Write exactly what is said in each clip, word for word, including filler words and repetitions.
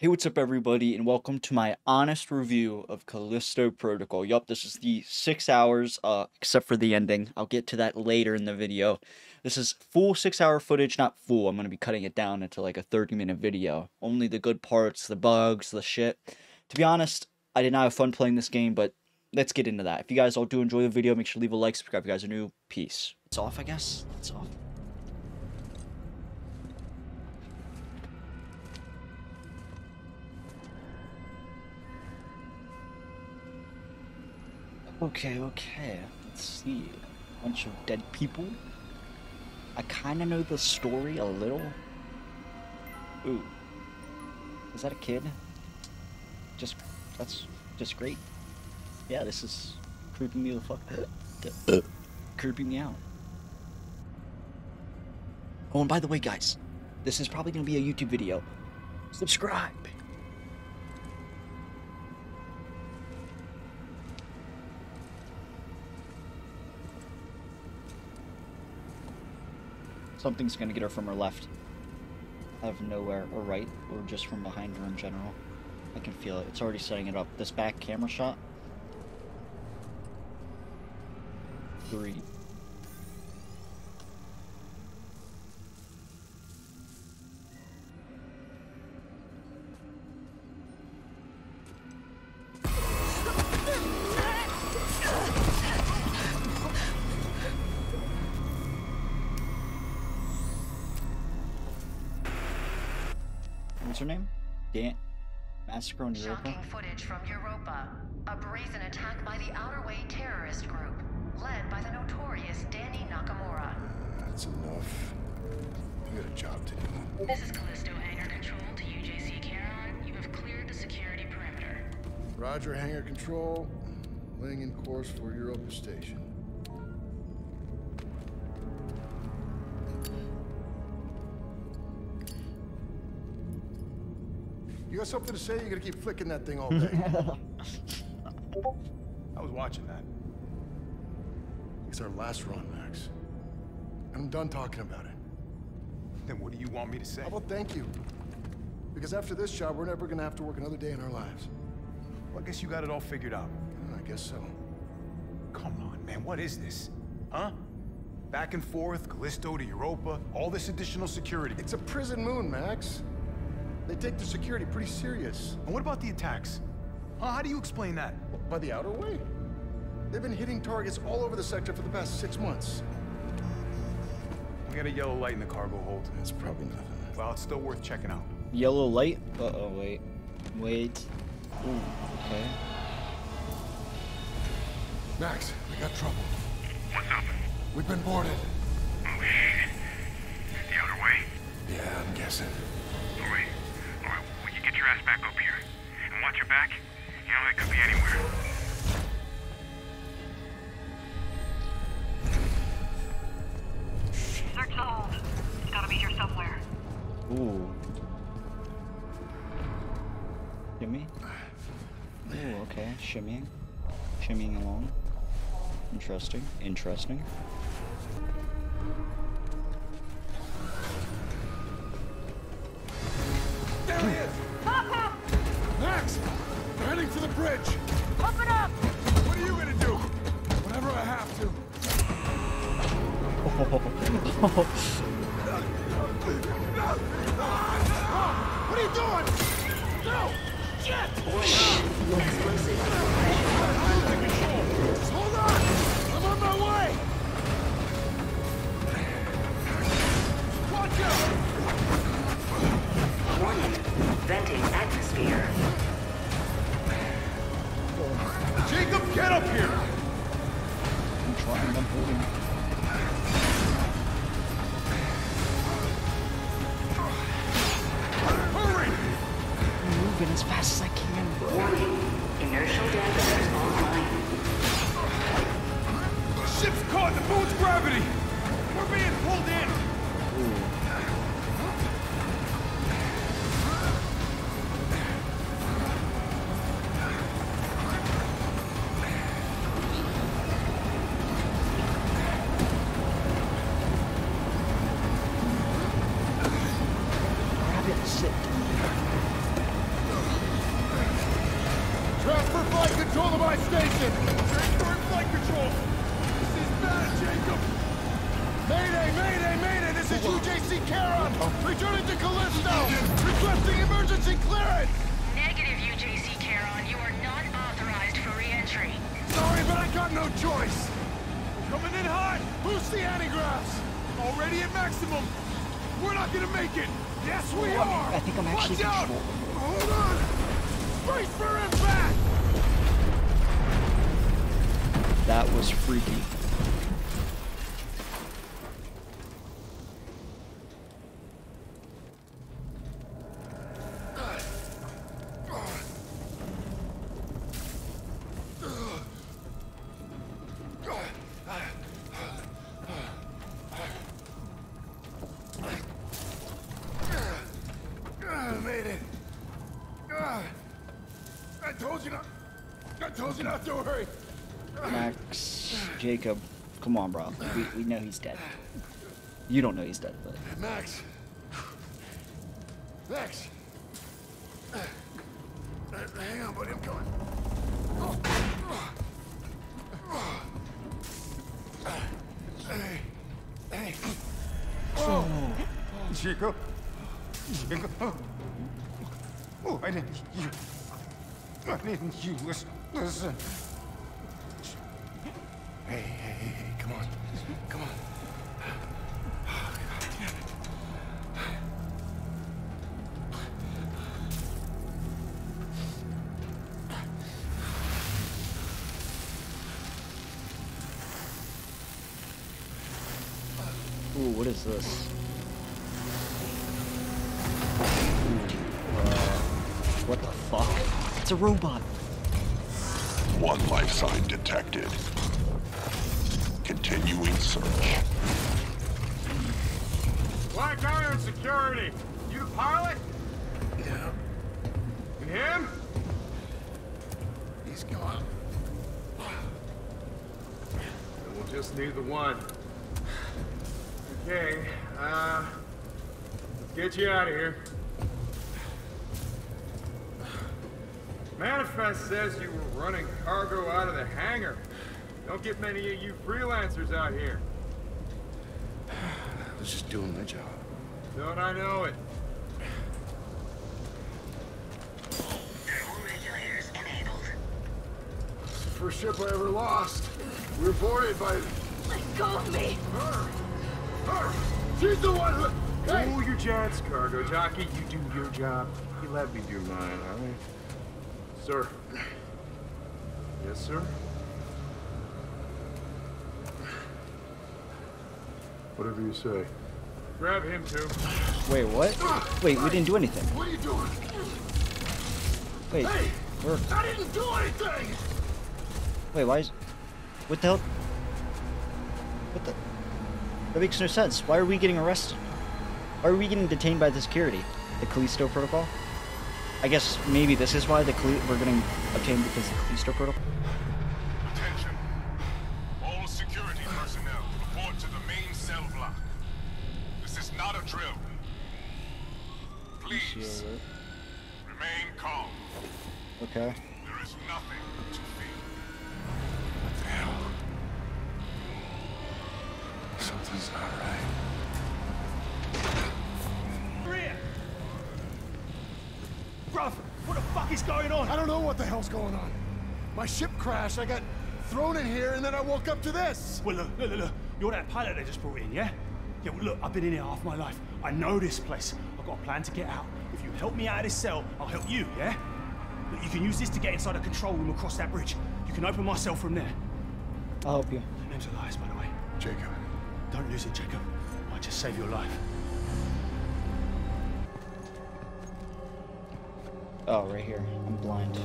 Hey, what's up everybody, and welcome to my honest review of Callisto Protocol. Yup, this is the six hours, uh, except for the ending. I'll get to that later in the video. This is full six hour footage, not full. I'm gonna be cutting it down into like a thirty minute video. Only the good parts, the bugs, the shit. To be honest, I did not have fun playing this game, but let's get into that. If you guys all do enjoy the video, make sure to leave a like, subscribe if you guys are new. Peace. It's off, I guess? It's off. Okay, okay, let's see. A bunch of dead people. I kind of know the story a little. Ooh. Is that a kid? Just, that's just great. Yeah, this is creeping me the fuck out. Creeping me out. Oh, and by the way, guys, this is probably going to be a YouTube video. Subscribe! Something's gonna get her from her left, out of nowhere, or right, or just from behind her in general. I can feel it. It's already setting it up. This back camera shot. Three. What's her name? Dan. Massacre on Europa. Shocking footage from Europa. A brazen attack by the Outerway terrorist group, led by the notorious Danny Nakamura. That's enough. We got a job to do. This is Callisto Hangar Control to U J C Caron. You have cleared the security perimeter. Roger, Hangar Control. Laying in course for Europa Station. You got something to say? You're gonna keep flicking that thing all day. I was watching that. It's our last run, Max. I'm done talking about it. Then what do you want me to say? How about thank you? Because after this job, we're never gonna have to work another day in our lives. Well, I guess you got it all figured out. I guess so. Come on, man. What is this? Huh? Back and forth, Callisto to Europa, all this additional security. It's a prison moon, Max. They take the security pretty serious. And what about the attacks? Huh, how do you explain that? Well, by the outer way. They've been hitting targets all over the sector for the past six months. We got a yellow light in the cargo hold. It's probably nothing. Well, it's still worth checking out. Yellow light? Uh-oh, wait. Wait. Ooh, okay. Max, we got trouble. What's up? We've been boarded. Oh, shit. The outer way? Yeah, I'm guessing. All right. Get your ass back up here. And watch your back. You know, it could be anywhere. Search the hold. It's gotta be here somewhere. Ooh. Shimmy? Ooh, okay. Shimmying. Shimmying along. Interesting. Interesting. Elias! Max! We're heading for the bridge! Open up! What are you gonna do? Whatever I have to. What are you doing? No! Shit! Hold on! I'm on my way! Watch out! Warning. Venting atmosphere. Jacob, get up here! I'm trying, I'm holding. Hurry! I'm moving as fast as I can, bro. Warning. Inertial dampeners online. The ship's caught in the moon's gravity! We're being pulled in! Ooh. control of my station! Transferring flight control! This is bad, Jacob! Mayday, mayday, mayday! This is U J C Caron! Returning to Callisto! Requesting emergency clearance! Negative, U J C Caron. You are not authorized for re-entry. Sorry, but I got no choice! Coming in hot! Boost the antigraphs! Already at maximum! We're not gonna make it! Yes, we oh, are! I think I'm actually Watch out! Hold on! Brace for impact! That was freaky. Jacob, come on, bro. We, we know he's dead. You don't know he's dead, but... Max! Max! Uh, hang on, buddy. I'm coming. Oh. Oh. Hey. Hey. Oh! Jacob? Jacob? Oh, I didn't... You, I didn't... You listen. Listen. Hey, hey, hey, hey, come on. Come on. Oh, God damn it. Ooh, what is this? Ooh, uh, what the fuck? It's a robot. One life sign detected. Continuing search. Black Iron Security! You the pilot? Yeah. And him? He's gone. And we'll just need the one. Okay, uh... let's get you out of here. Manifest says you were running cargo out of the hangar. Don't get many of you freelancers out here. I was just doing my job. Don't I know it? Thermal regulators enabled. It's the first ship I ever lost. We were boarded by... Let go of me! Her! Her! She's the one who... Hey. Do your jets, cargo jockey. You do your job. You let me do mine, all right? Sir. Yes, sir? Whatever you say. Grab him, too. Wait, what? Wait, we didn't do anything. What are you doing? Wait, hey, we're... I didn't do anything! Wait, why is... What the hell? What the... That makes no sense. Why are we getting arrested? Why are we getting detained by the security? The Callisto Protocol? I guess maybe this is why the Cal... we're getting obtained because of the Callisto Protocol? Please, remain calm. Okay. There is nothing to fear. What the hell? Something's not right. Ralph, what the fuck is going on? I don't know what the hell's going on. My ship crashed, I got thrown in here, and then I woke up to this. Well, look, look, look, look. You're that pilot they just brought in, yeah? Yeah, well, look, I've been in here half my life. I know this place. I've got a plan to get out. If you help me out of this cell, I'll help you, yeah? Look, you can use this to get inside the control room across that bridge. You can open my cell from there. I'll help you. My name's Elias, by the way. Jacob. Don't lose it, Jacob. I'll just save your life. Oh, right here. I'm blind.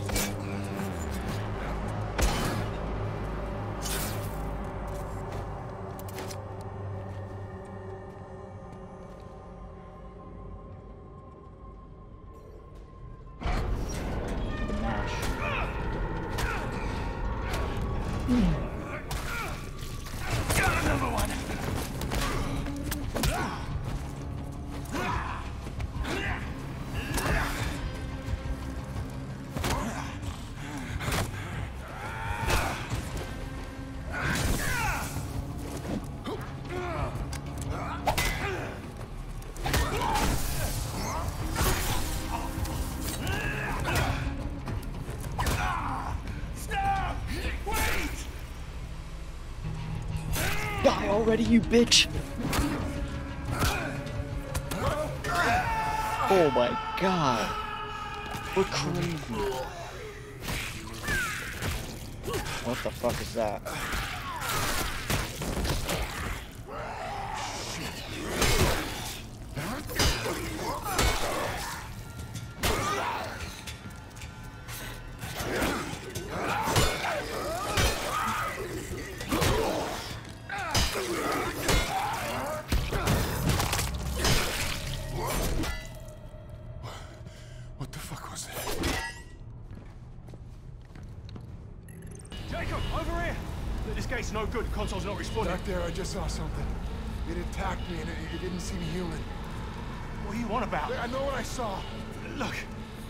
already, you bitch! Oh my god! We're crazy! What the fuck is that? No good, the console's not responding. Back there, I just saw something. It attacked me and it, it didn't seem human. What are you on about? I know what I saw. Look,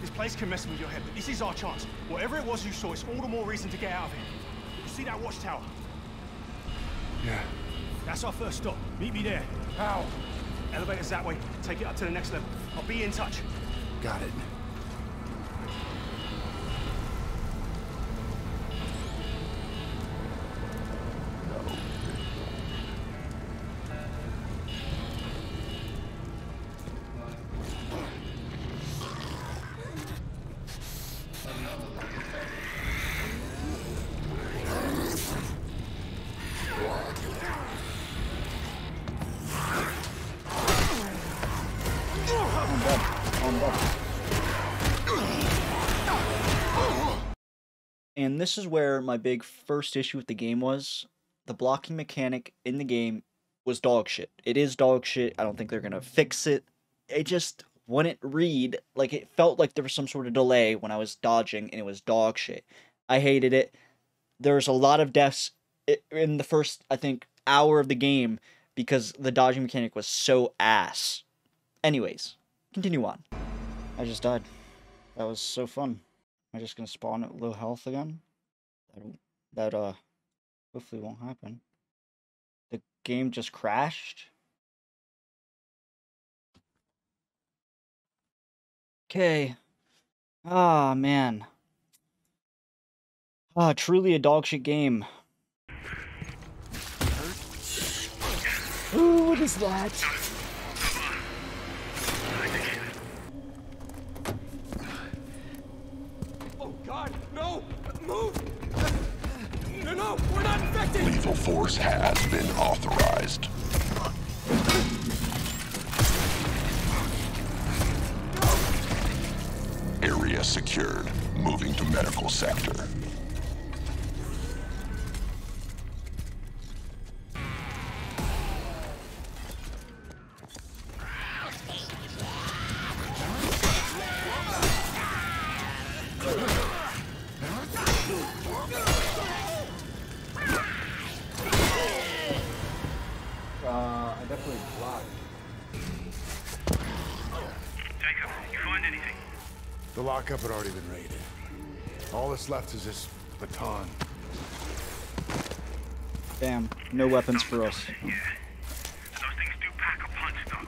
this place can mess with your head, but this is our chance. Whatever it was you saw, it's all the more reason to get out of here. You see that watchtower? Yeah. That's our first stop. Meet me there. How? Elevator's that way. Take it up to the next level. I'll be in touch. Got it. And this is where my big first issue with the game was. The blocking mechanic in the game was dog shit. It is dog shit. I don't think they're going to fix it. It just wouldn't read. Like, it felt like there was some sort of delay when I was dodging, and it was dog shit. I hated it. There was a lot of deaths in the first, I think, hour of the game because the dodging mechanic was so ass. Anyways, continue on. I just died. That was so fun. Am I just gonna spawn at low health again? That, that uh, hopefully won't happen. The game just crashed. Okay. Ah, oh, man. Ah, oh, truly a dogshit game. Ooh, what is that? No! Move! No, no! We're not infected! Lethal force has been authorized. No. Area secured. Moving to medical sector. Lockup had already been raided. All that's left is this baton. Damn, no weapons for us. Yeah. Those things do pack a punch, though.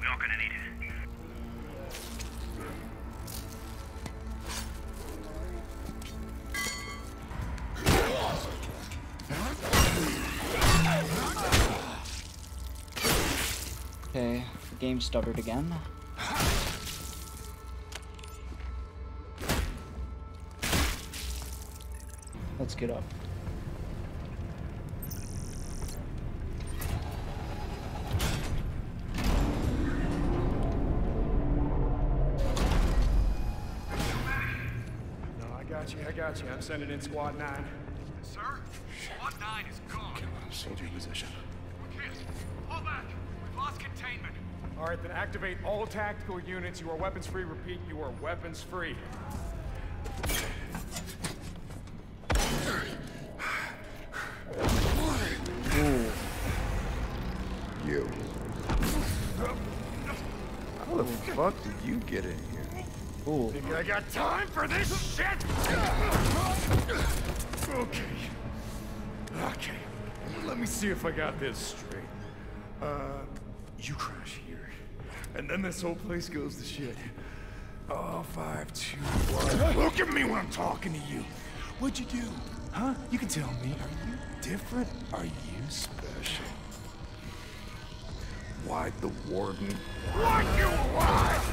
We are gonna need it. Okay, the game stuttered again. Let's get up. No, I got you, I got you. I'm sending in squad nine. Sir, squad nine is gone. Can't let him hold your position. We can't. Fall back. We've lost containment. All right, then activate all tactical units. You are weapons free. Repeat, you are weapons free. How the fuck did you get in here? Ooh. Think I got time for this shit? Okay. Okay. Let me see if I got this straight. Uh, you crash here, and then this whole place goes to shit. Oh, five, two, one. Look at me when I'm talking to you. What'd you do? Huh? You can tell me. Are you different? Are you special? Why'd the warden want you alive?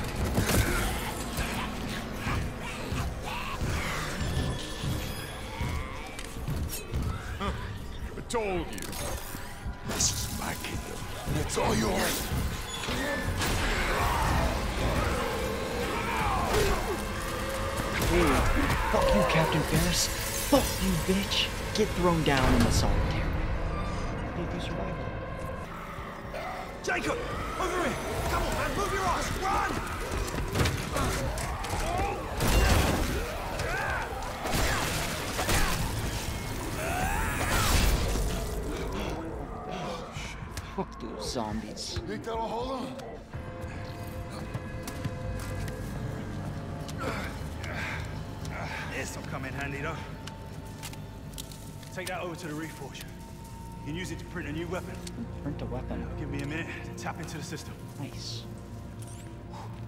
Told you. This is my kingdom, and it's all yours. Dude, fuck you, Captain Ferris. Fuck you, bitch. Get thrown down in the solitary. Maybe you survive it. Jacob, over here. Come on, man, move your ass. Run! Fuck those zombies. Think that'll hold on? This'll come in handy, though. Take that over to the reforge. You can use it to print a new weapon. Print a weapon? Now, give me a minute to tap into the system. Nice.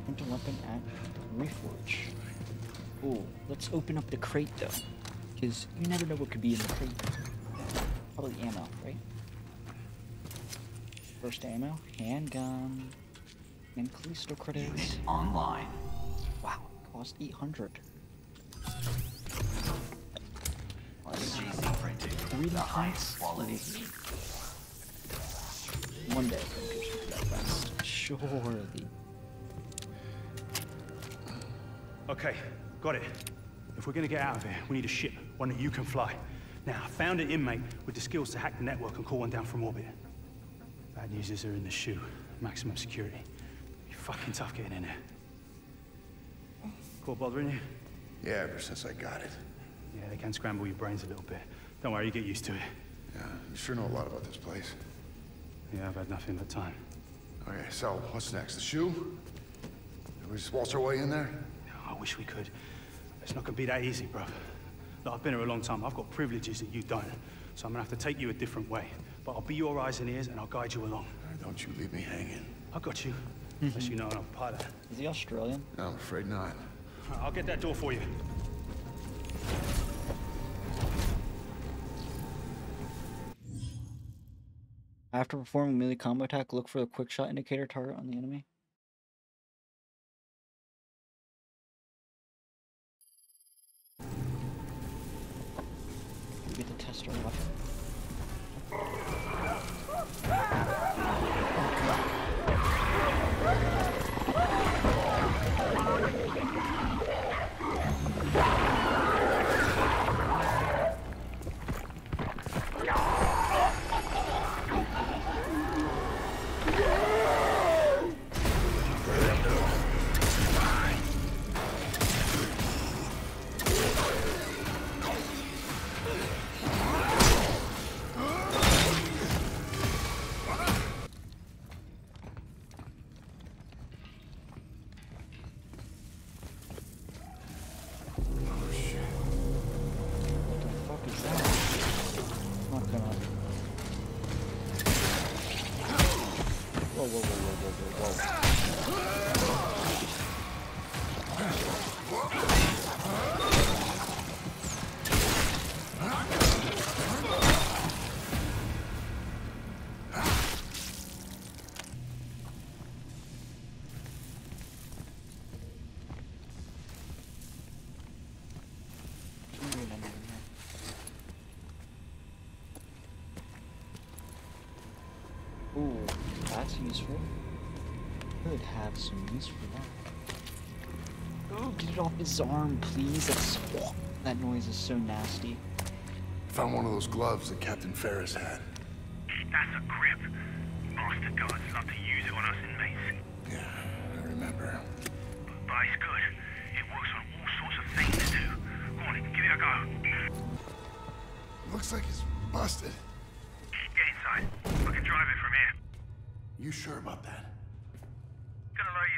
Print a weapon at the reforge. Ooh, let's open up the crate, though. Because you never know what could be in the crate. Probably ammo, right? First ammo, handgun, and Callisto credits. Online. Wow, cost eight hundred. U J C printing. Three the highest quality. One day, printers will be the best. Surely. Okay, got it. If we're gonna get out of here, we need a ship, one that you can fly. Now, I found an inmate with the skills to hack the network and call one down from orbit. Bad news is they're in the shoe. Maximum security. It'd be fucking tough getting in there. Caught bothering you? Yeah, ever since I got it. Yeah, they can scramble your brains a little bit. Don't worry, you get used to it. Yeah, you sure know a lot about this place. Yeah, I've had nothing but time. Okay, so what's next? The shoe? Can we just waltz our way in there? No, I wish we could. It's not gonna be that easy, bruv. Look, I've been here a long time. I've got privileges that you don't. So I'm gonna have to take you a different way. But I'll be your eyes and ears, and I'll guide you along. Don't you leave me hanging. I got you. Mm-hmm. Unless you know I'm a pilot. Is he Australian? No, I'm afraid not. Right, I'll get that door for you. After performing melee combo attack, look for the quick shot indicator target on the enemy. We get the tester weapon. Ooh, that's useful. Could have some use for that. Oh, get it off his arm, please. That's, oh, that noise is so nasty. Found one of those gloves that Captain Ferris had. That's a grip. Master guards love to use it on us inmates. Yeah, I remember. But it's good. It works on all sorts of things to do. Go on, give it a go. Looks like it's busted. Get inside. I can drive it from here. You sure about that? Gonna lower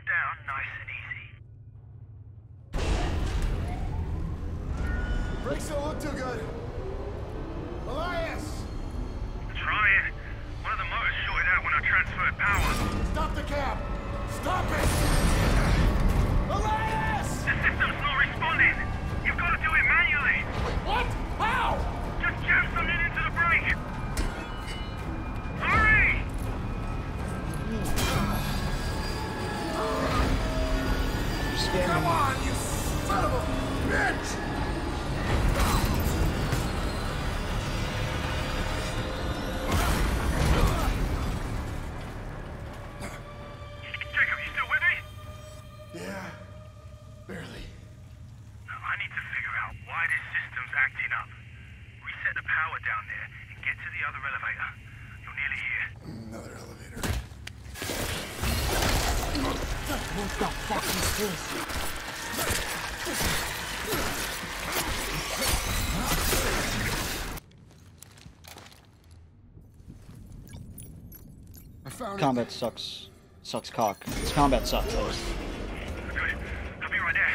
you down nice and easy. Brakes don't look too good. Elias! Try it. One of the motors shorted out when I transferred power. Stop the cab! Stop it! Elias! The system's not responding! You've got to do it manually! Wait, what? Spider's system's acting up. Reset the power down there and get to the other elevator. You're nearly here. Another elevator. What the fuck is this? I found combat it. Sucks. Sucks cock. This combat sucks. I'll be right there.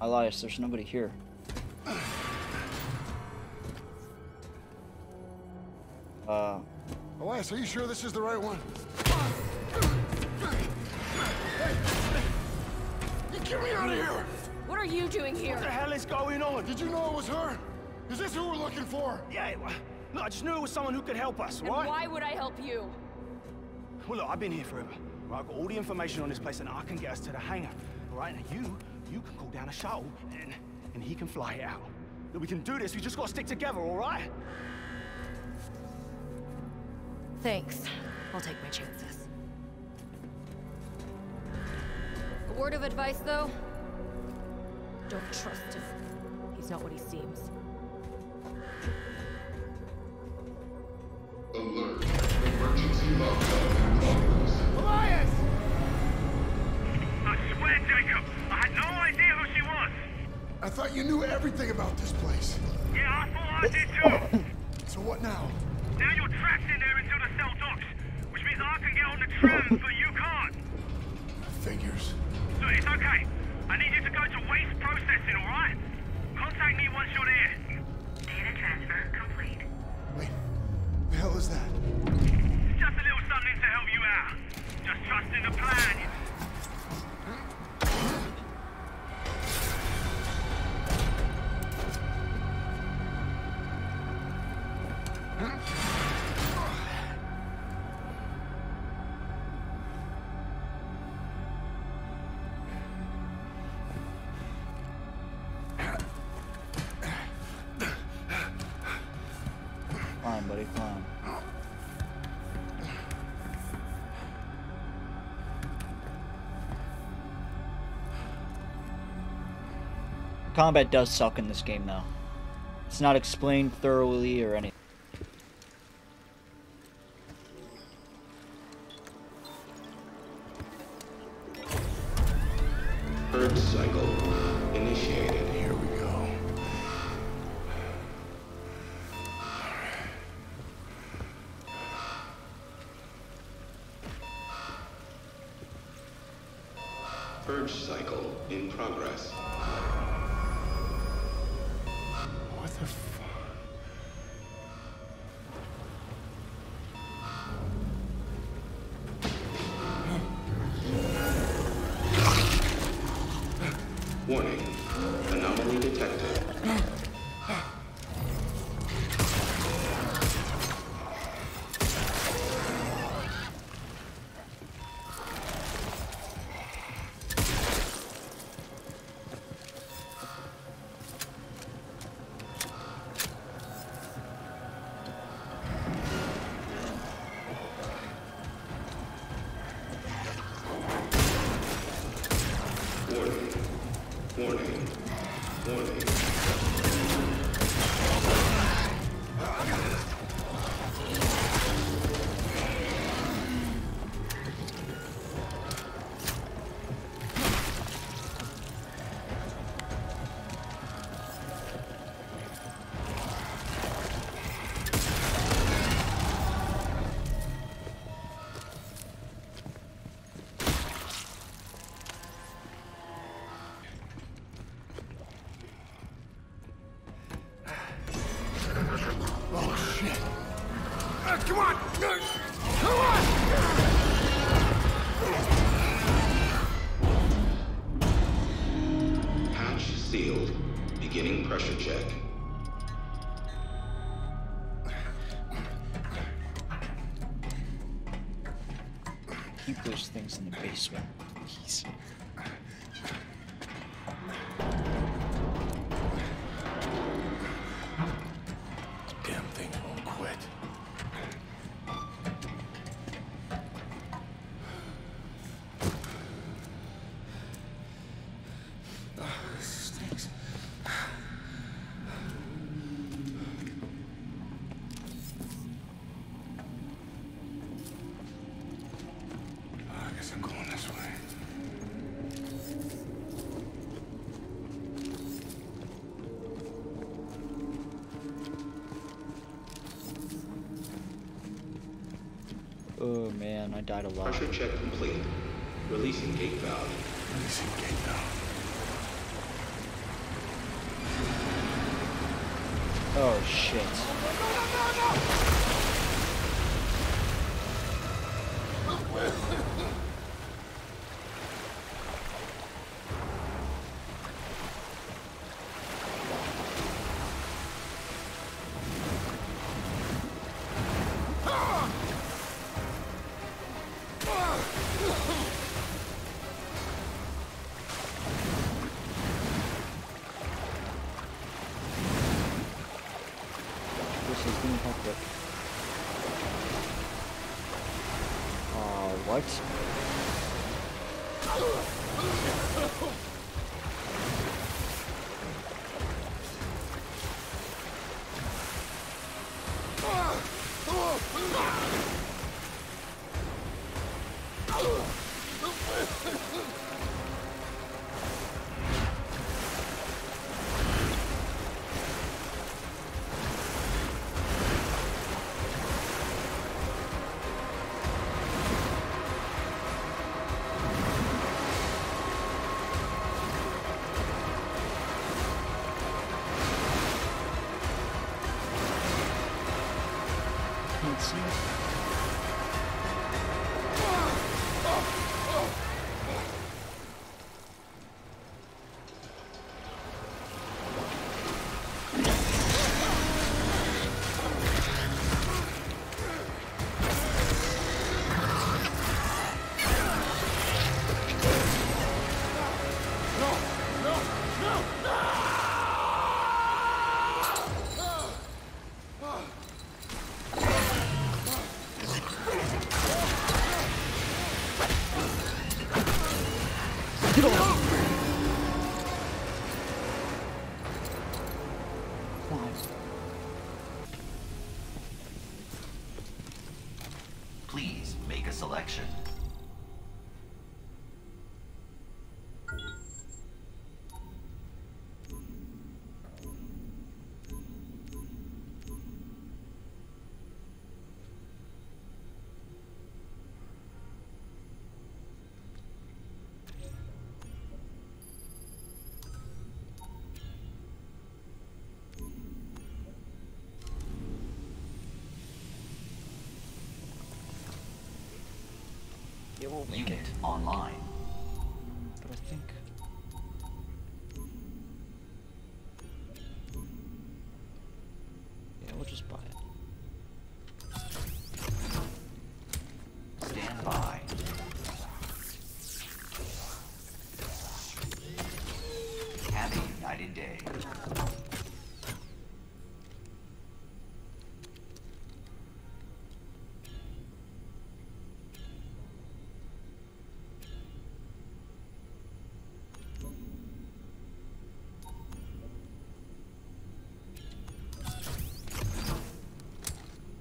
Elias, there's nobody here. Uh, Elias, are you sure this is the right one? Hey, get me out of here! What are you doing here? What the hell is going on? Did you know it was her? Is this who we're looking for? Yeah, look, I just knew it was someone who could help us, right? And why would I help you? Well, look, I've been here forever. Right, I've got all the information on this place, and I can get us to the hangar. Right, now you, you can call down a shuttle, and and he can fly it out. Look, we can do this. We just gotta stick together, all right? Thanks. I'll take my chances. A word of advice, though. Don't trust him. He's not what he seems. Alert! Emergency lockdown in progress. Elias! I swear, Jacob, I had no idea who she was. I thought you knew everything about this place. Yeah, I thought I did too. So what now? Now you're trapped in there until the cell docks, which means I can get on the tram, but you can't. Figures. So it's okay. I need you to go to waste processing, all right? Contact me once you're there. Data transfer complete. Wait, the hell is that? It's just a little something to help you out. Just trust in the plan. Combat does suck in this game, though. It's not explained thoroughly or anything. Herb cycle initiated. Here we go. Herb cycle in progress. Things in the basement, please. Damn thing won't quit. Oh man, I died a lot. Pressure check complete. Releasing gate valve. Releasing gate valve. Oh shit. No, no, no, no, no! Unit online. But I think yeah, we'll just buy it. Stand by. Happy United Day.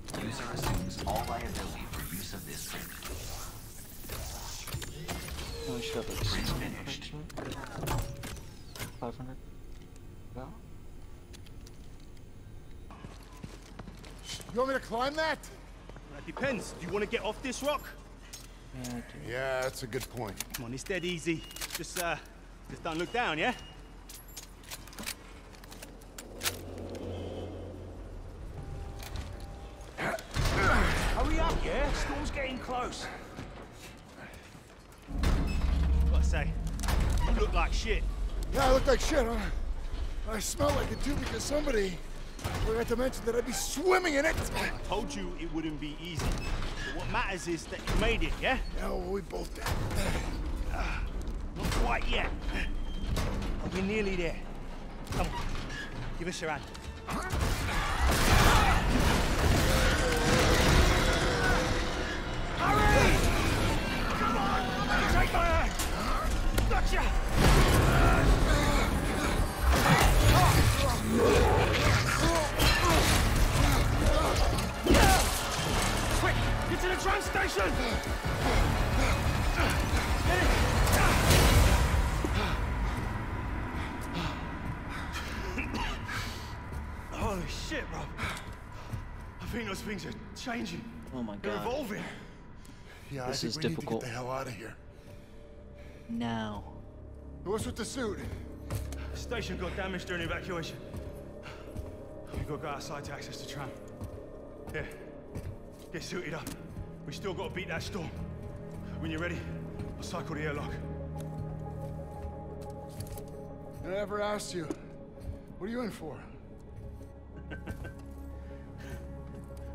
You want me to climb that? That depends. Do you want to get off this rock? Yeah, yeah, that's a good point. Come on, it's dead easy. Just, uh, just don't look down, yeah? Hurry up, yeah? Storm's getting close. Gotta say, you look like shit. Yeah, I look like shit, huh? I smell like it too because somebody... I forgot to mention that I'd be swimming in it! I told you it wouldn't be easy. But what matters is that you made it, yeah? Yeah, well, we both did. Uh, not quite yet. But we're nearly there. Come on. Give us your hand. Hurry! Come on! Take my hand! Gotcha! Oh. Get to the train station! Hey. those things are changing. Oh my god. They're evolving. Yeah, this I think is we difficult. Need to get the hell out of here. No. What's with the suit? Station got damaged during evacuation. We got to go outside to access the tram. Here, get suited up. We still got to beat that storm. When you're ready, I'll cycle the airlock. I never asked you. What are you in for?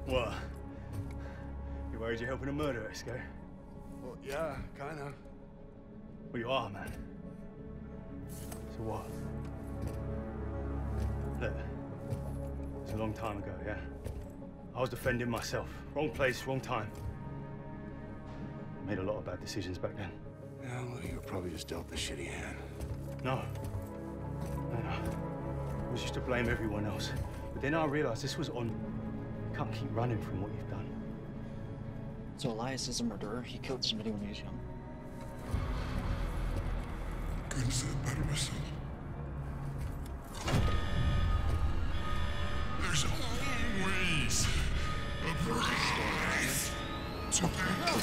What? You worried you're helping a murderer escape? Well, yeah, kinda. Well, you are, man. So what? Look, it's a long time ago, yeah? I was defending myself. Wrong place, wrong time. I made a lot of bad decisions back then. Yeah, well, you were probably just dealt the shitty hand. No. No, no. I was just to blame everyone else. But then I realized this was on... You can't keep running from what you've done. So Elias is a murderer. He killed somebody when he was young. Couldn't say it better myself. There's always a price to pay.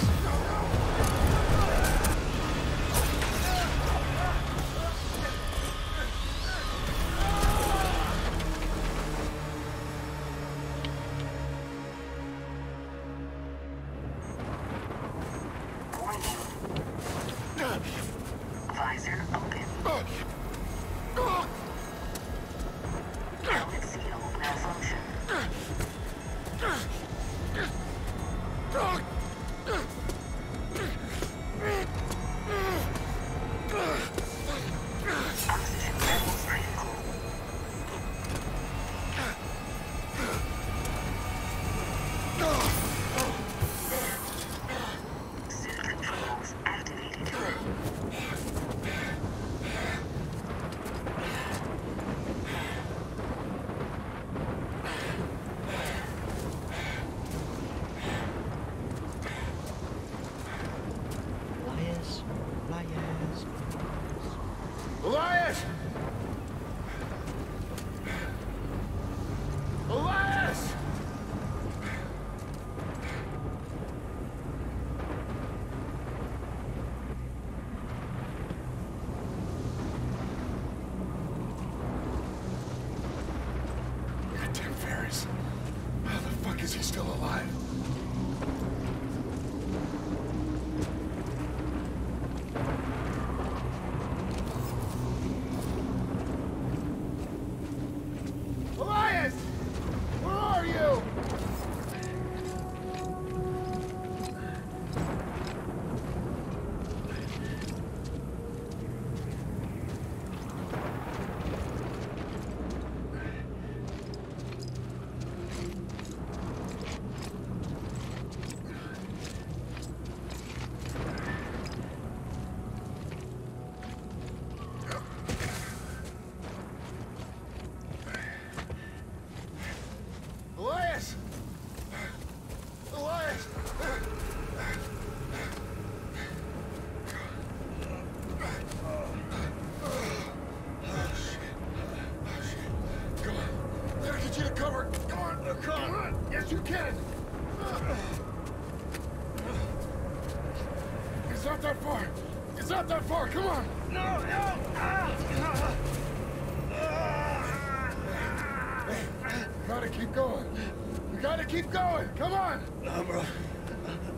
Keep going! Come on! No, bro.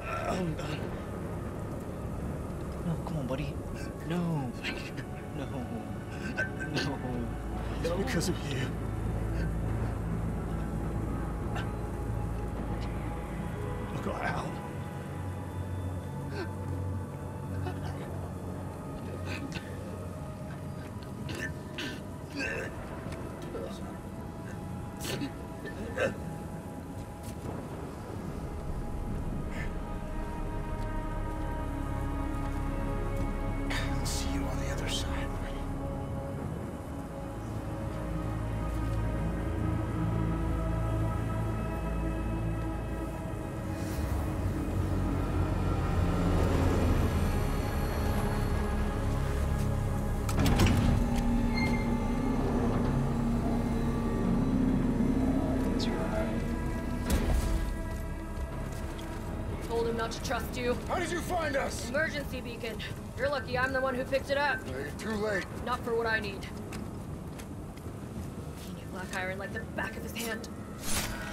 I'm done. No, come on, buddy. No. No. No. It's because of you. I got out. not to trust you. How did you find us? Emergency beacon. You're lucky I'm the one who picked it up. Uh, you're too late. Not for what I need. He knew Black Iron like the back of his hand.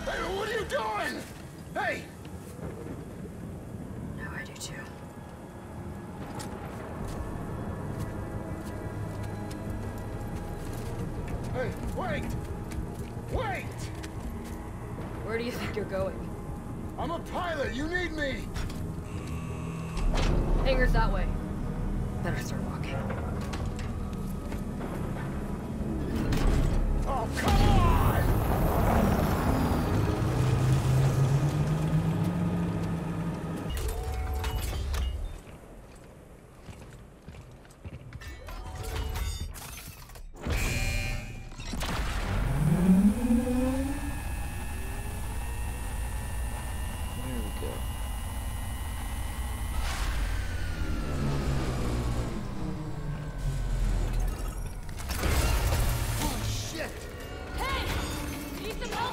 Hey, what are you doing? Hey! Now I do too. Hey, wait! Wait! Where do you think you're going? I'm a pilot! You need me! Hangar's that way. Better start walking. Oh, come on! There we go.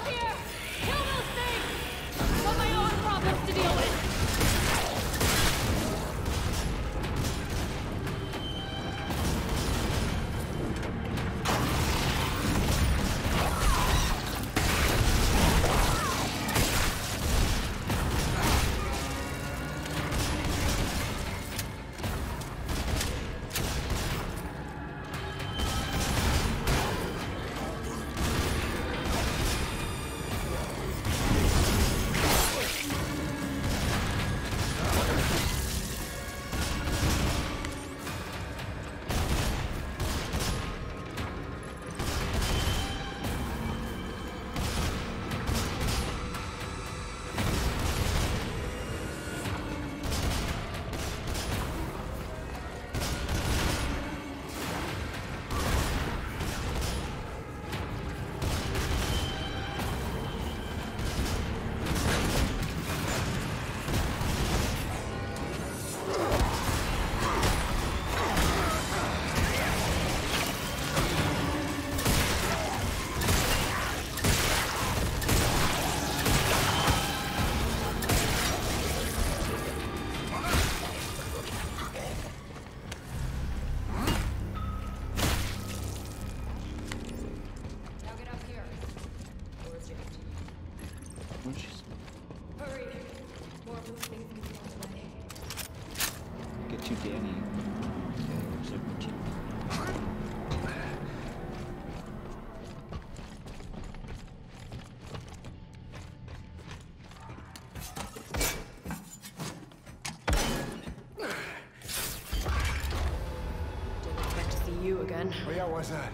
Oh yeah, why's that?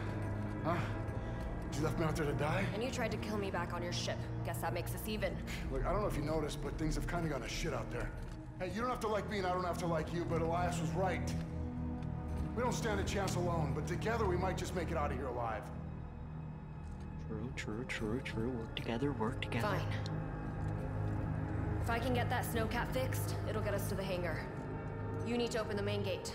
Huh? You left me out there to die? And you tried to kill me back on your ship. Guess that makes us even. Look, I don't know if you noticed, but things have kind of gone to shit out there. Hey, you don't have to like me and I don't have to like you, but Elias was right. We don't stand a chance alone, but together we might just make it out of here alive. True, true, true, true. Work together, work together. Fine. If I can get that snowcap fixed, it'll get us to the hangar. You need to open the main gate.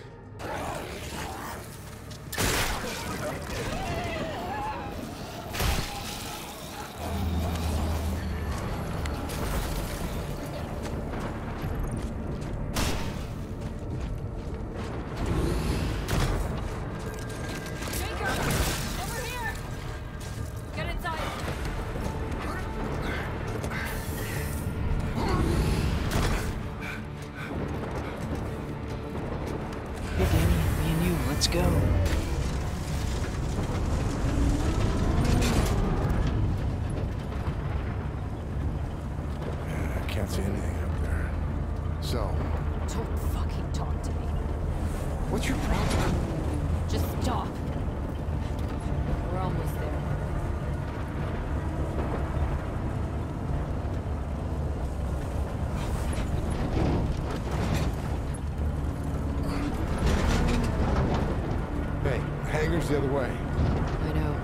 The other way. I know.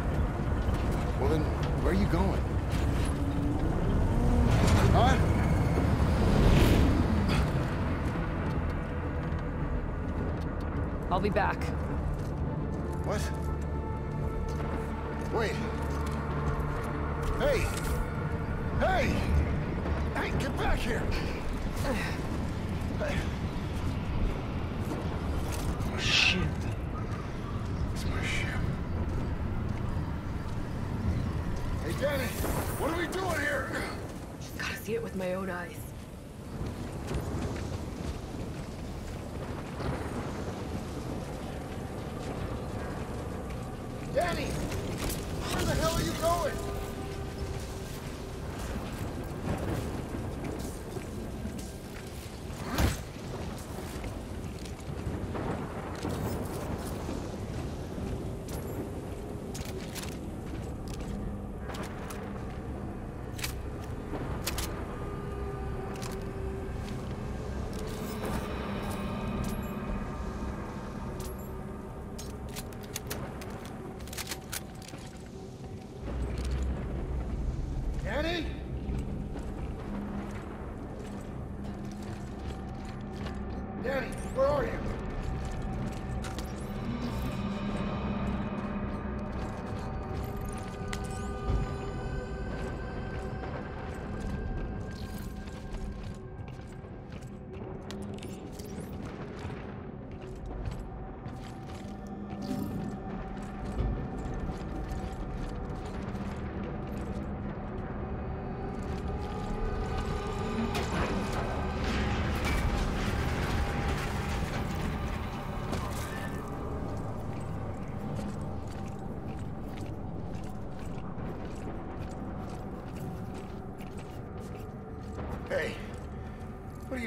Well then, where are you going? Huh? I'll be back. What? Wait. Hey! Hey! Hey, get back here!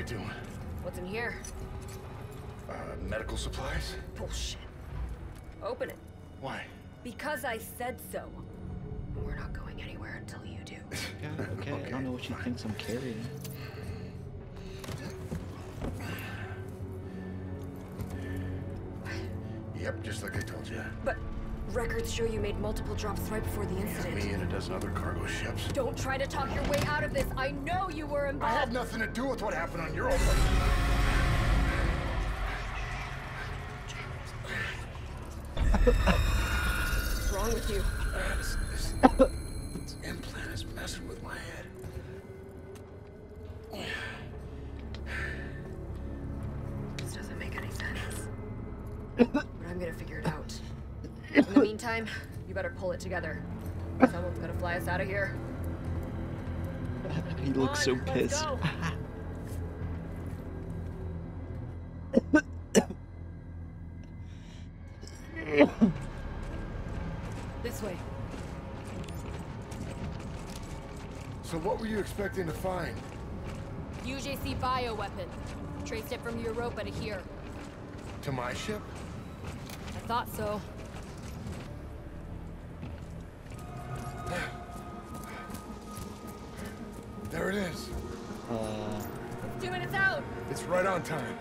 Doing? What's in here? Uh, medical supplies? Bullshit. Open it. Why? Because I said so. We're not going anywhere until you do. Yeah, okay. okay. I don't know what you think I'm carrying. Yep, just like I told you. But records show you made multiple drops right before the incident. Yeah, me and a dozen other cargo ships. Don't try to talk your way out of this. I know you were involved. I had nothing to do with what happened on Europa. What's wrong with you? Uh, this, this, this implant is messing with my head. This doesn't make any sense. But I'm gonna figure it out. In the meantime, you better pull it together. Someone's gonna fly us out of here. He looks so pissed. This way. So what were you expecting to find? U J C bioweapon. Traced it from Europa to here. To my ship? I thought so. There it is. Uh, Two minutes out. It's right on time.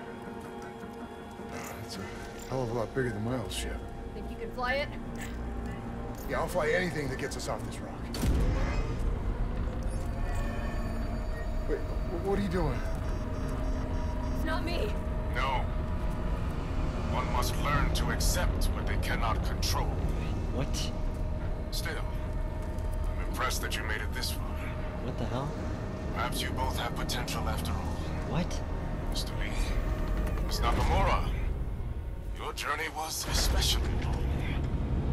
It's a hell of a lot bigger than my old ship. Think you can fly it? Yeah, I'll fly anything that gets us off this rock. Wait, what are you doing? It's not me. No. One must learn to accept what they cannot control. What? Still, I'm impressed that you made it this far. What the hell? Perhaps you both have potential after all. What? Mister Lee, Miss Nakamura, your journey was especially long.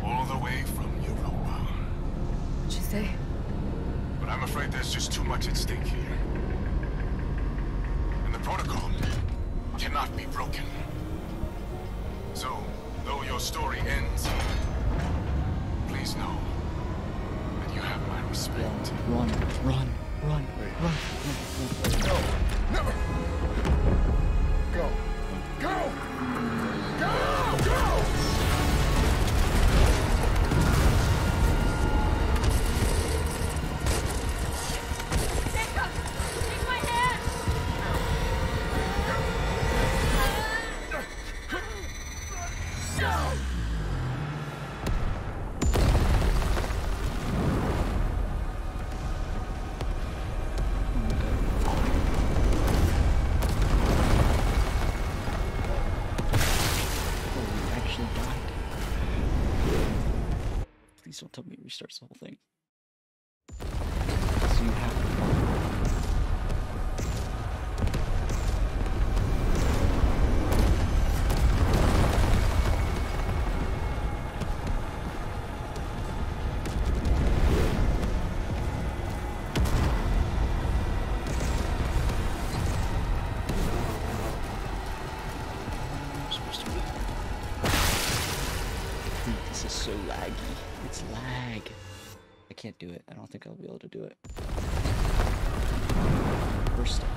All the way from Europa. What'd you say? But I'm afraid there's just too much at stake here. And the protocol cannot be broken. So, though your story ends, please know that you have my respect. Run, run, run. Run, wait. Run, run, run, run. Go! No! Go! Go! Go! Go! Jacob! Take my hand! No! Tell me it restarts the whole thing. So you have to This is so laggy. It's lag. I can't do it. I don't think I'll be able to do it. First time.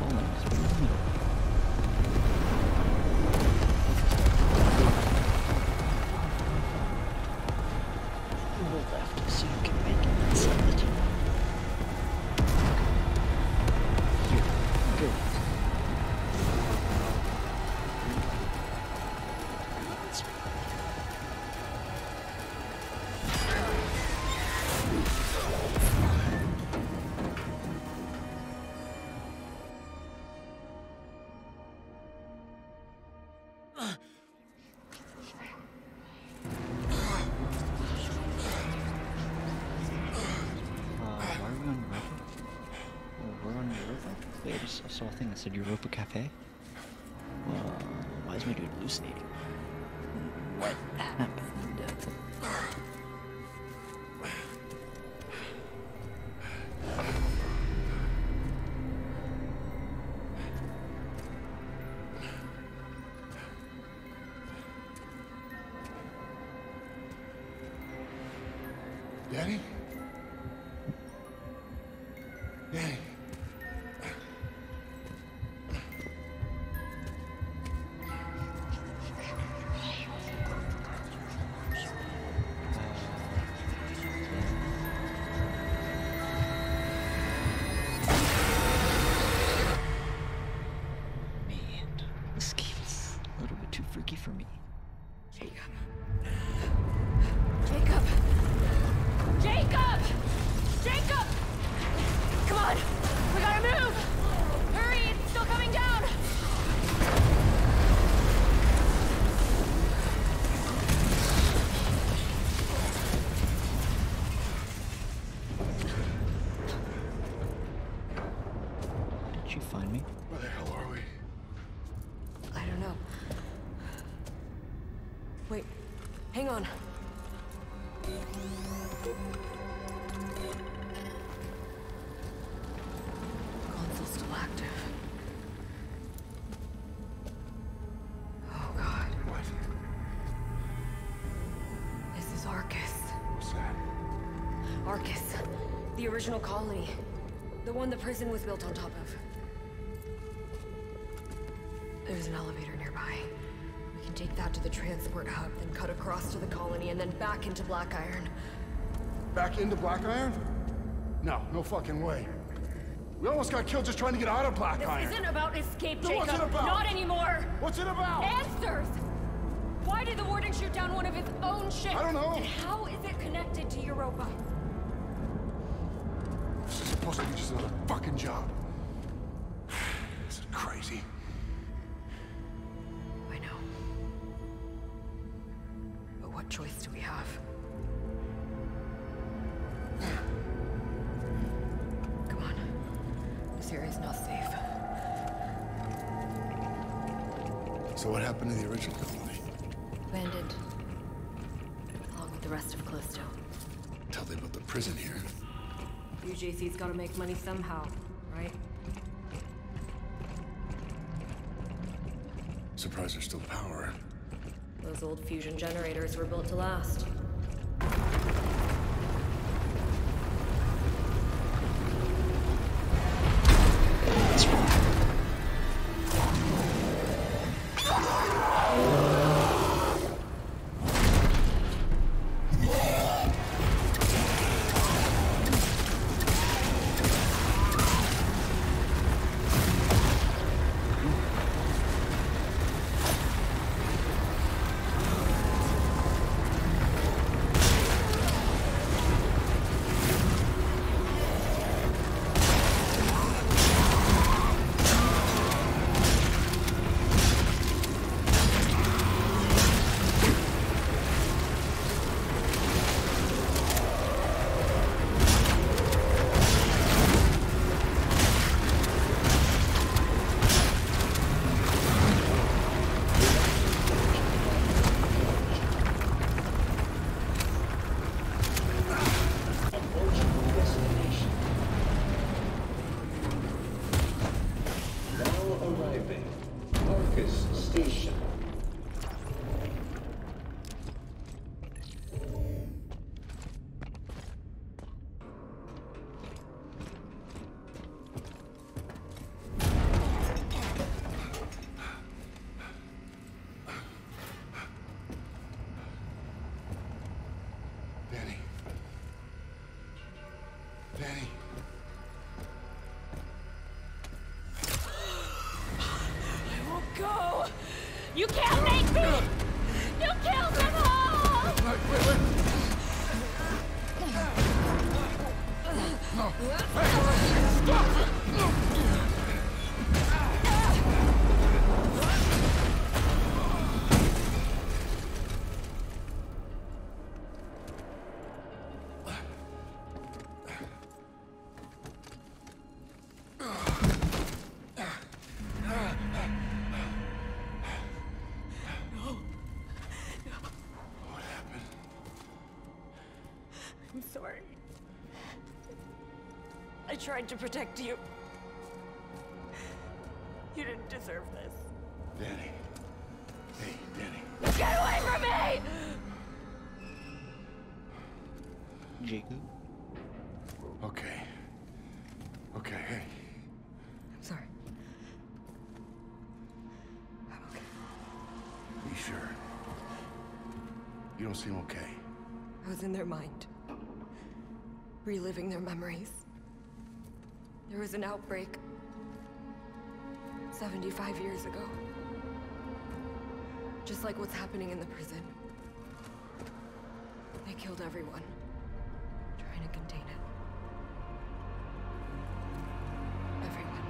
Oh no, it's really left, so you can make it inside. Okay. Here. Good. I saw a thing that said Europa Cafe. Well, why is my dude hallucinating? What happened? Danny? Danny? Hang on. Console's still active. Oh God. What? This is Arcus. What's that? Arcus. The original colony. The one the prison was built on top of. There's an elevator nearby. We can take that to the transport hub, then cut across to the colony, and then back into Black Iron. Back into Black Iron? No, no fucking way. We almost got killed just trying to get out of Black this Iron. This isn't about escape, Jacob. What's it about? Not anymore. What's it about? Answers! Why did the warden shoot down one of his own ships? I don't know. And how is it connected to Europa? This is supposed to be just another fucking job. This is crazy. What choice do we have? Come on. This area is not safe. So what happened to the original colony? Abandoned. Along with the rest of Callisto. Tell them about the prison here. U J C's gotta make money somehow, right? Surprised there's still power. Those old fusion generators were built to last. You can't make me! You killed them all! Wait, wait, wait. No. Hey, stop it! I tried to protect you. You didn't deserve this. Danny. Hey, Danny. Get away from me! Jacob? Okay. Okay, hey. I'm sorry. I'm okay. Are you sure? You don't seem okay. I was in their mind. Reliving their memories. There was an outbreak seventy-five years ago. Just like what's happening in the prison. They killed everyone, trying to contain it. Everyone.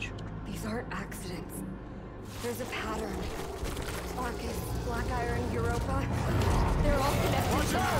Huge. These aren't accidents. There's a pattern. Arcus, Black Iron, Europa. They're all connected. Watch out!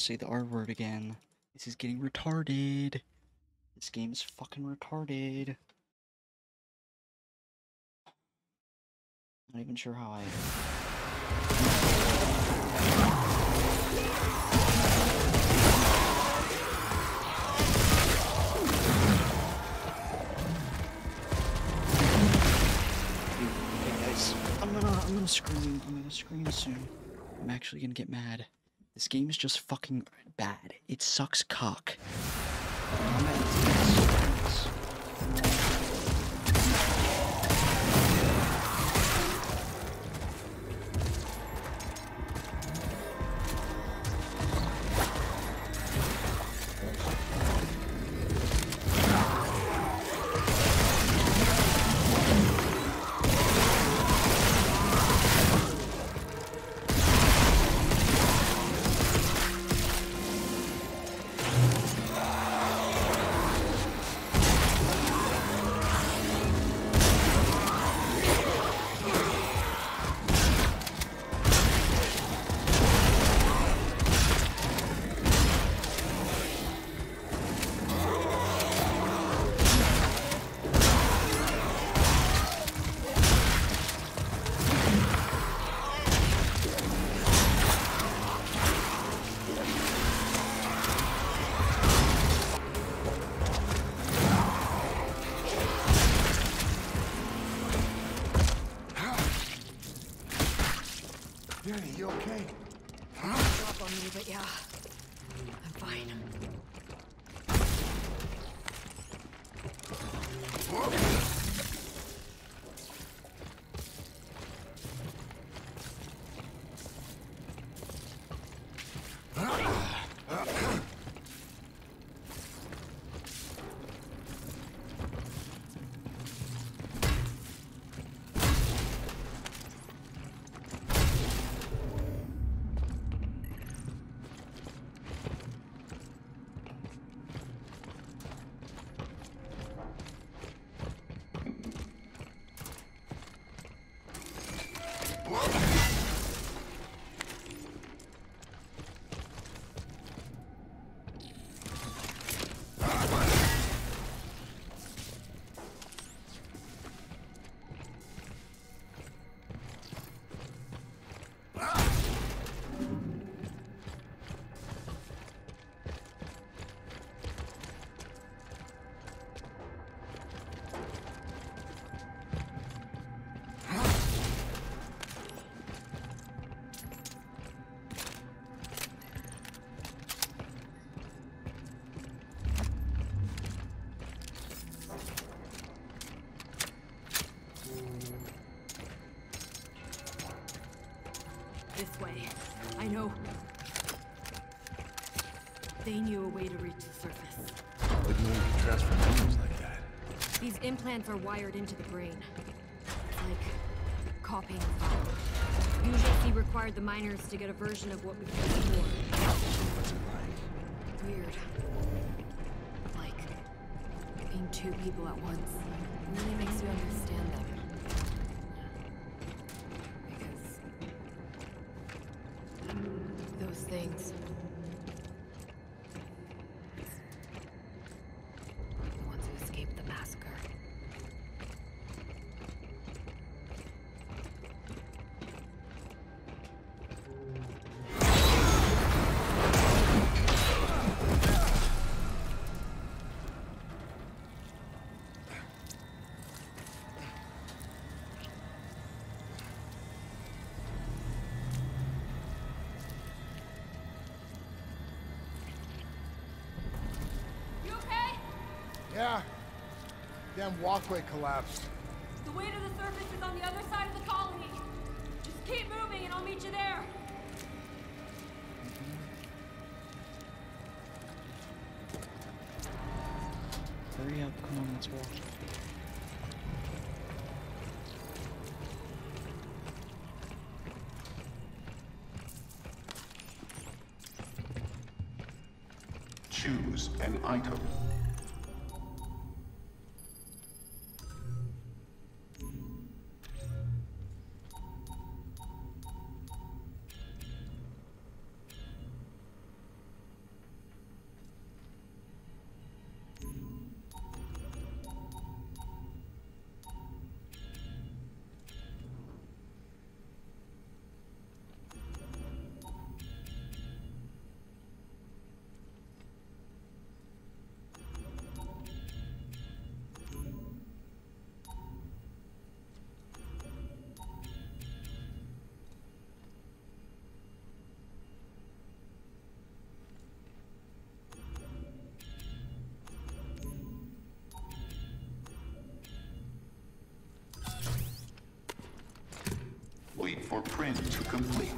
Say the R word again. This is getting retarded. This game is fucking retarded. Not even sure how I. Okay, guys, I'm gonna, I'm gonna scream. I'm gonna scream soon. I'm actually gonna get mad. This game is just fucking bad. It sucks cock. You okay? Huh? Drop on me, but yeah, I'm fine. I know. They knew a way to reach the surface. But no one can transfer memories like that. These implants are wired into the brain. It's like copying a file. U J C required the miners to get a version of what we did before. What's it like? Weird. Like being two people at once. It really makes you understand them. Things. The ones who escaped the massacre. Yeah. Damn walkway collapsed. The way to the surface is on the other side of the colony. Just keep moving and I'll meet you there. Mm-hmm. Hurry up, come on, let's walk. Choose an item. For print to complete.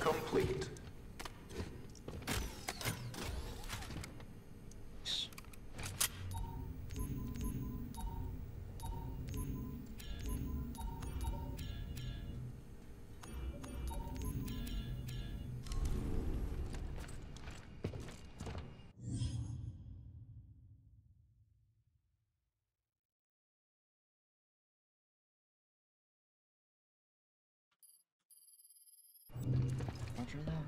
Complete. You're locked.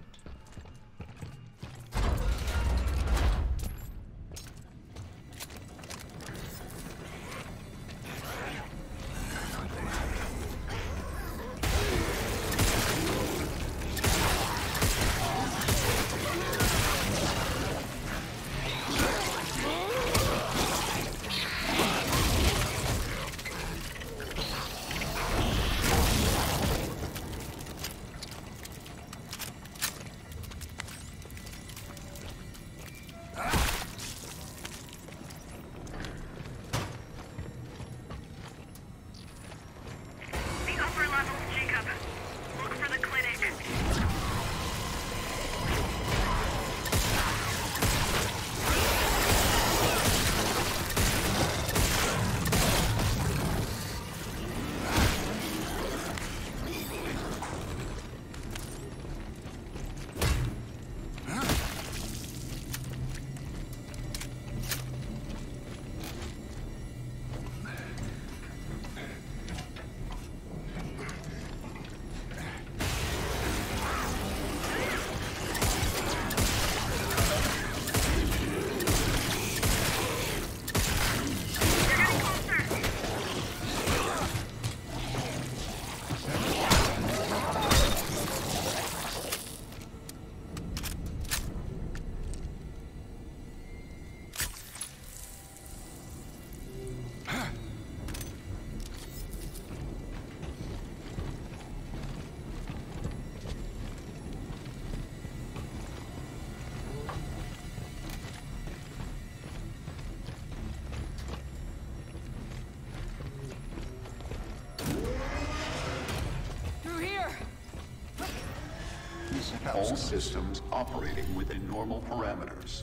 All systems operating within normal parameters.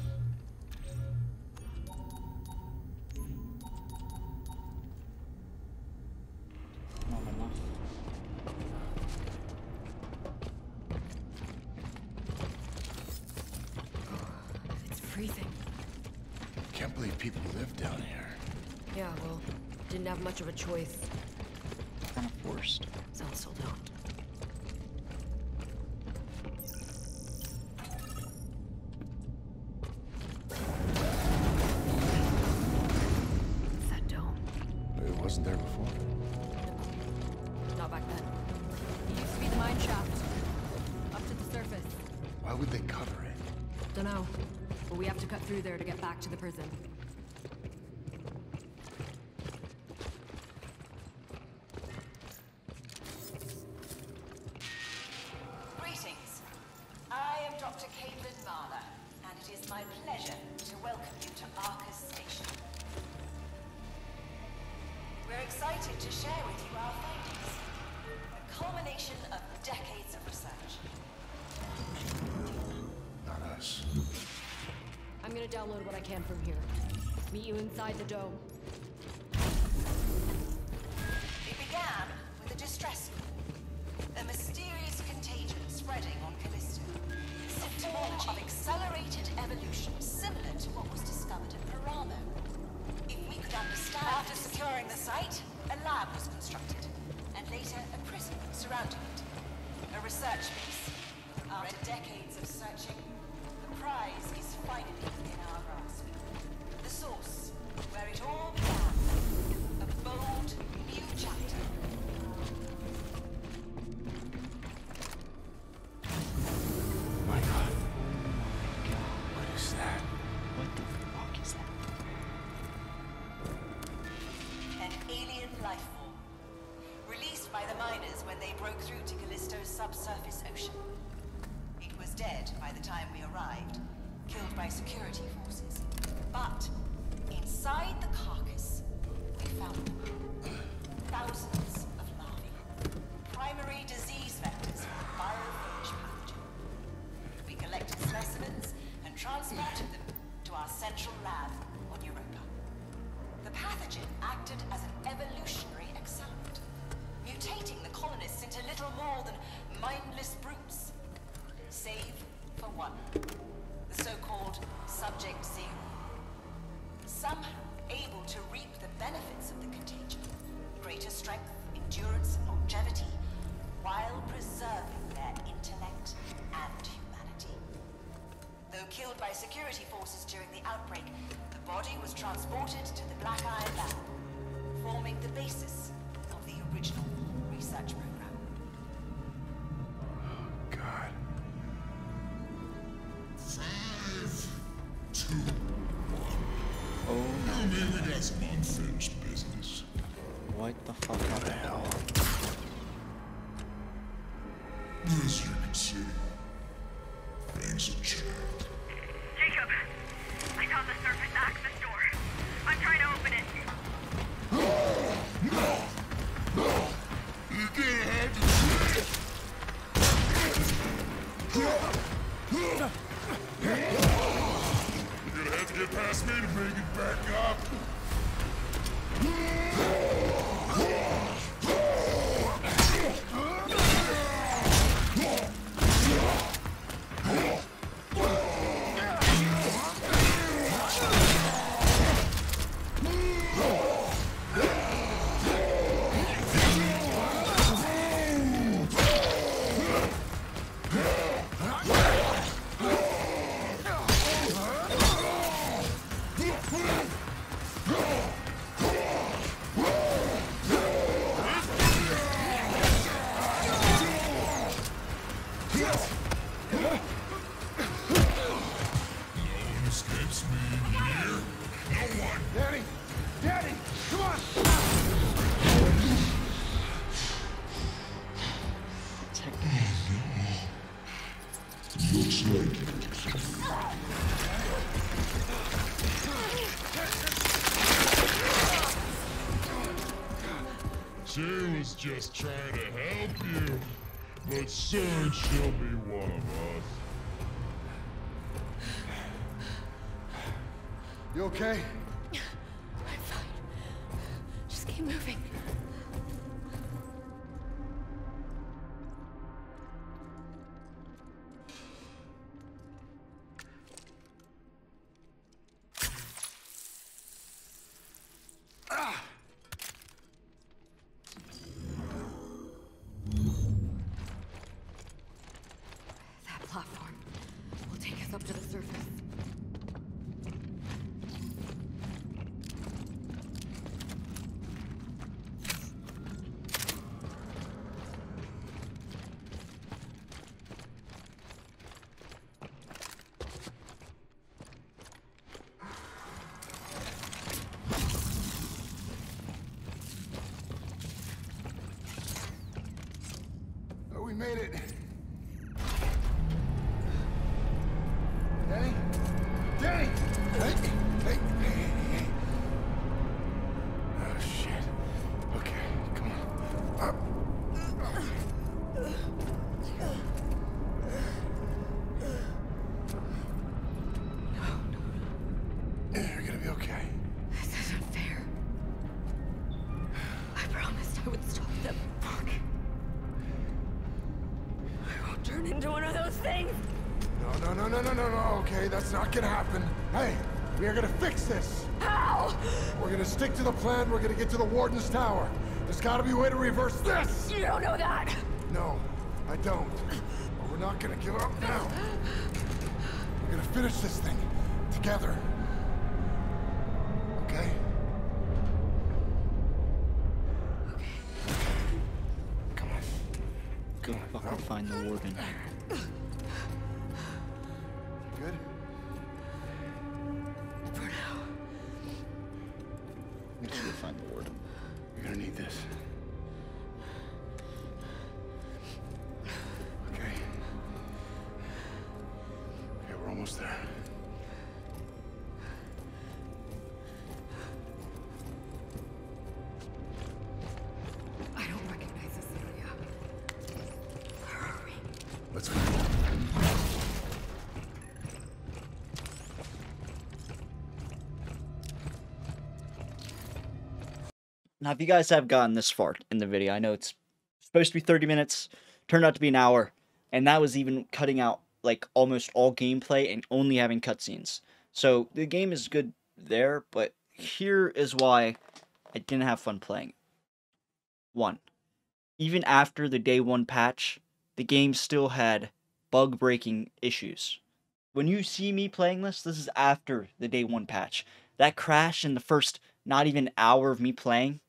It's freezing. Can't believe people live down here. Yeah, well, didn't have much of a choice. Kind of forced. Sounds so dumb. Through there to get back to the prison. Greetings. I am Doctor Caitlin Marner, and it is my pleasure to welcome you to Arca Station. We're excited to share with you our findings, a culmination of decades of research. Not us. I'm gonna download what I can from here. Meet you inside the dome. It began with a distress call. A mysterious contagion spreading on Callisto. It's a form of accelerated evolution, similar to what was discovered at Paramo. If we could understand... After securing the site, a lab was constructed, and later a prison surrounding it. A research base. After decades of searching, the prize is finally in our grasp. The source, where it all began. A bold new chapter. My God. What is that? What the fuck is that? An alien life form. Released by the miners when they broke through to Callisto's subsurface ocean. Dead by the time we arrived, killed by security forces. But inside the carcass, we found thousands of larvae, primary disease vectors for the virophage pathogen. We collected specimens and transported them to our central lab on Europa. The pathogen acted as an evolutionary accelerant, mutating the colonists into little more than mindless brutes. Save for one, the so-called Subject Zero. Somehow able to reap the benefits of the contagion, greater strength, endurance, and longevity, while preserving their intellect and humanity. Though killed by security forces during the outbreak, the body was transported to the Black Iron Lab, forming the basis of the original research program. She was just trying to help you. but soon she'll be one of us. You okay? I'm fine. Just keep moving. Made it. Danny? Danny! Hey, hey, hey, hey. Oh, shit. Okay, come on. Up. No, no, no. You're gonna be okay. This isn't fair. I promised I would stop them. Fuck. Turn into one of those things? No, no, no, no, no, no, no, okay, that's not gonna happen. Hey, we are gonna fix this. How? We're gonna stick to the plan, we're gonna get to the Warden's Tower. There's gotta be a way to reverse this! You don't know that! No, I don't. But we're not gonna give up now. We're gonna finish this thing, together. Okay? Go fucking find the Warden. Good? For now. Make sure you find the Warden. You're gonna need this. Okay. Okay, we're almost there. Now, if you guys have gotten this far in the video, I know it's supposed to be thirty minutes, turned out to be an hour, and that was even cutting out, like, almost all gameplay and only having cutscenes. So, the game is good there, but here is why I didn't have fun playing. One, even after the day one patch, the game still had bug-breaking issues. When you see me playing this, this is after the day one patch. That crash in the first, not even an hour of me playing,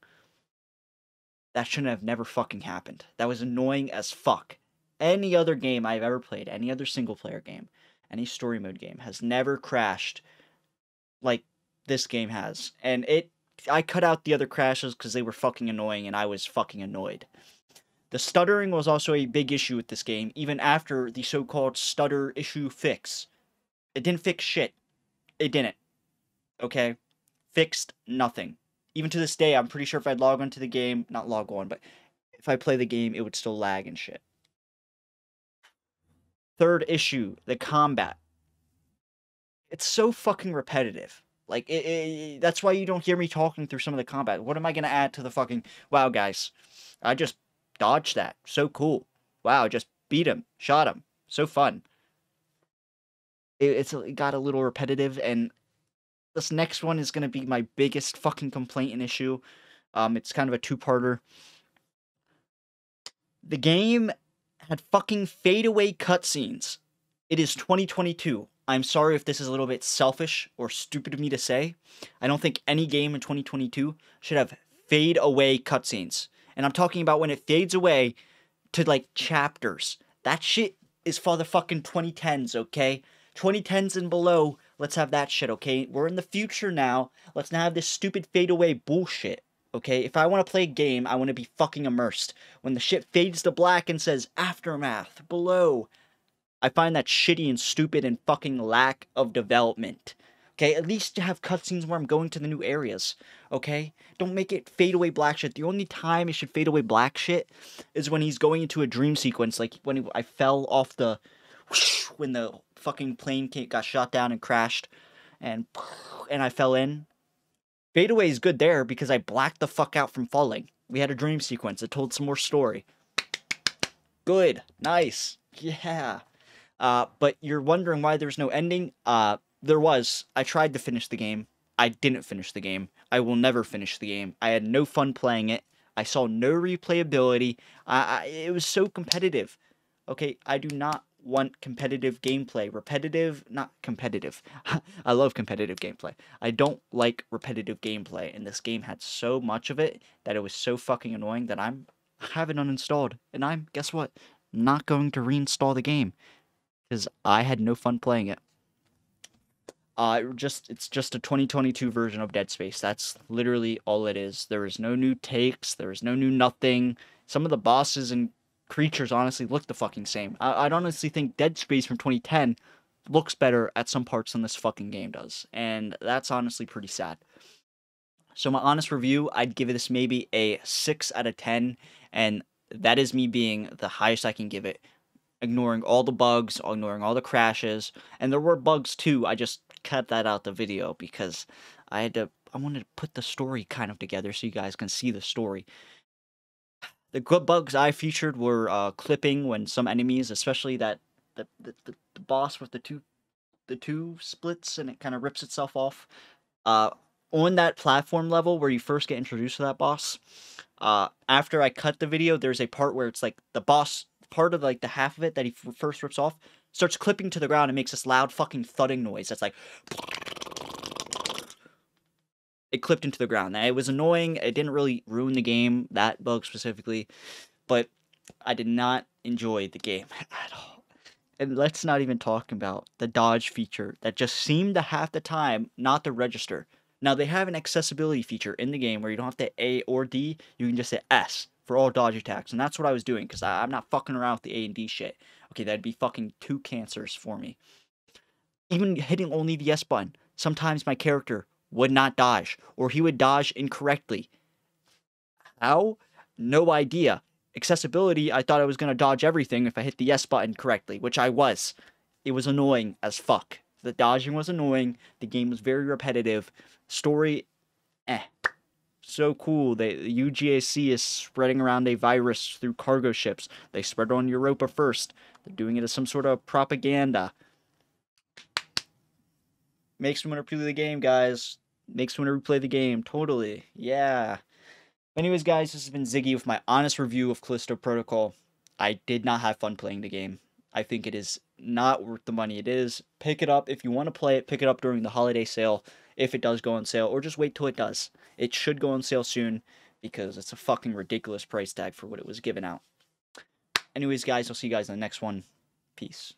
that shouldn't have never fucking happened. That was annoying as fuck. Any other game I've ever played, any other single player game, any story mode game, has never crashed like this game has. And it, I cut out the other crashes because they were fucking annoying and I was fucking annoyed. The stuttering was also a big issue with this game, even after the so-called stutter issue fix. It didn't fix shit. It didn't. Okay? Fixed nothing. Even to this day, I'm pretty sure if I'd log on to the game, not log on, but if I play the game, it would still lag and shit. Third issue, the combat. It's so fucking repetitive. Like, it, it, that's why you don't hear me talking through some of the combat. What am I going to add to the fucking, wow, guys, I just dodged that. So cool. Wow, just beat him. Shot him. So fun. It, it's, it got a little repetitive, and this next one is going to be my biggest fucking complaint and issue. Um, it's kind of a two-parter. The game had fucking fadeaway cutscenes. It is twenty twenty-two. I'm sorry if this is a little bit selfish or stupid of me to say. I don't think any game in twenty twenty-two should have fadeaway cutscenes. And I'm talking about when it fades away to, like, chapters. That shit is for the fucking twenty tens, okay? twenty tens and below... Let's have that shit, okay? We're in the future now. Let's not have this stupid fadeaway bullshit, okay? If I want to play a game, I want to be fucking immersed. When the shit fades to black and says, Aftermath, below, I find that shitty and stupid and fucking lack of development. Okay, at least have cutscenes where I'm going to the new areas, okay? Don't make it fade away black shit. The only time it should fade away black shit is when he's going into a dream sequence, like when he, I fell off the... Whoosh, when the fucking plane came, got shot down and crashed, and and I fell in. Fade away is good there because I blacked the fuck out from falling. We had a dream sequence. It told some more story. Good. Nice. Yeah. Uh, but you're wondering why there's no ending? Uh... There was. I tried to finish the game. I didn't finish the game. I will never finish the game. I had no fun playing it. I saw no replayability. I, I, it was so competitive. Okay, I do not want competitive gameplay. Repetitive, not competitive. I love competitive gameplay. I don't like repetitive gameplay, and this game had so much of it that it was so fucking annoying that I'm, I have it uninstalled. And I'm, guess what, not going to reinstall the game because I had no fun playing it. Uh, just it's just a twenty twenty-two version of Dead Space. That's literally all it is. There is no new takes. There is no new nothing. Some of the bosses and creatures honestly look the fucking same. I, I'd honestly think Dead Space from twenty ten looks better at some parts than this fucking game does. And that's honestly pretty sad. So my honest review, I'd give this maybe a six out of ten. And that is me being the highest I can give it. Ignoring all the bugs, ignoring all the crashes. And there were bugs too. I just... cut that out the video because I had to I wanted to put the story kind of together so you guys can see the story. The good bugs I featured were uh clipping when some enemies, especially that the the, the, the boss with the two the two splits and it kind of rips itself off. Uh on that platform level where you first get introduced to that boss. Uh after I cut the video, there's a part where it's like the boss part of like the half of it that he first rips off starts clipping to the ground and makes this loud fucking thudding noise that's like... It clipped into the ground. It was annoying. It didn't really ruin the game, that bug specifically. But I did not enjoy the game at all. And let's not even talk about the dodge feature that just seemed to half the time not to register. Now, they have an accessibility feature in the game where you don't have to A or D. You can just hit S for all dodge attacks. And that's what I was doing because I'm not fucking around with the A and D shit. Okay, that'd be fucking two cancers for me. Even hitting only the S button, sometimes my character would not dodge, or he would dodge incorrectly. How? No idea. Accessibility, I thought I was going to dodge everything if I hit the S button correctly, which I was. It was annoying as fuck. The dodging was annoying. The game was very repetitive. Story, eh. So cool. They, the U J C is spreading around a virus through cargo ships. They spread it on Europa first. They're doing it as some sort of propaganda. Makes me want to replay the game, guys. Makes me want to replay the game. Totally. Yeah. Anyways, guys, this has been Ziggy with my honest review of Callisto Protocol. I did not have fun playing the game. I think it is not worth the money it is. Pick it up. If you want to play it, pick it up during the holiday sale. If it does go on sale, or just wait till it does. It should go on sale soon because it's a fucking ridiculous price tag for what it was given out. Anyways, guys, I'll see you guys in the next one. Peace.